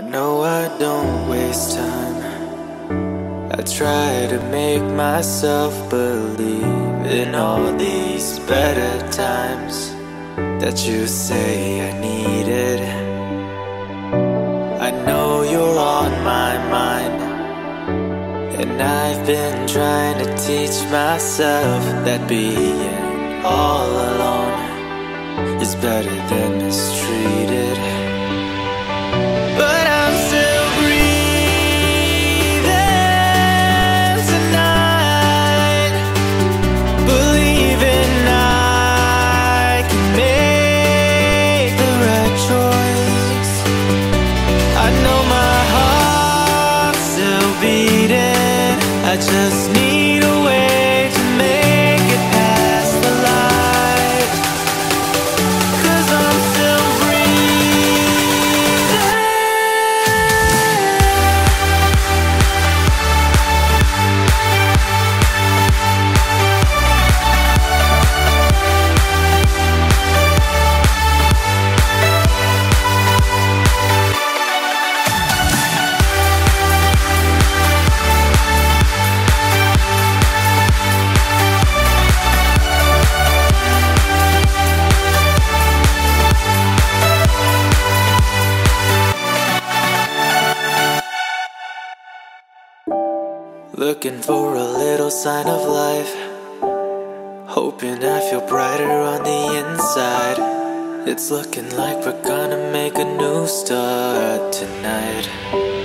I know I don't waste time. I try to make myself believe in all these better times that you say I needed. I know you're on my mind, and I've been trying to teach myself that being all alone is better than mistreated. But I'm still breathing tonight, believing I can make the right choice. I know my heart's still beating, I just need a way to make it past the light. 'Cause I'm still looking for a little sign of life, hoping I feel brighter on the inside. It's looking like we're gonna make a new start tonight.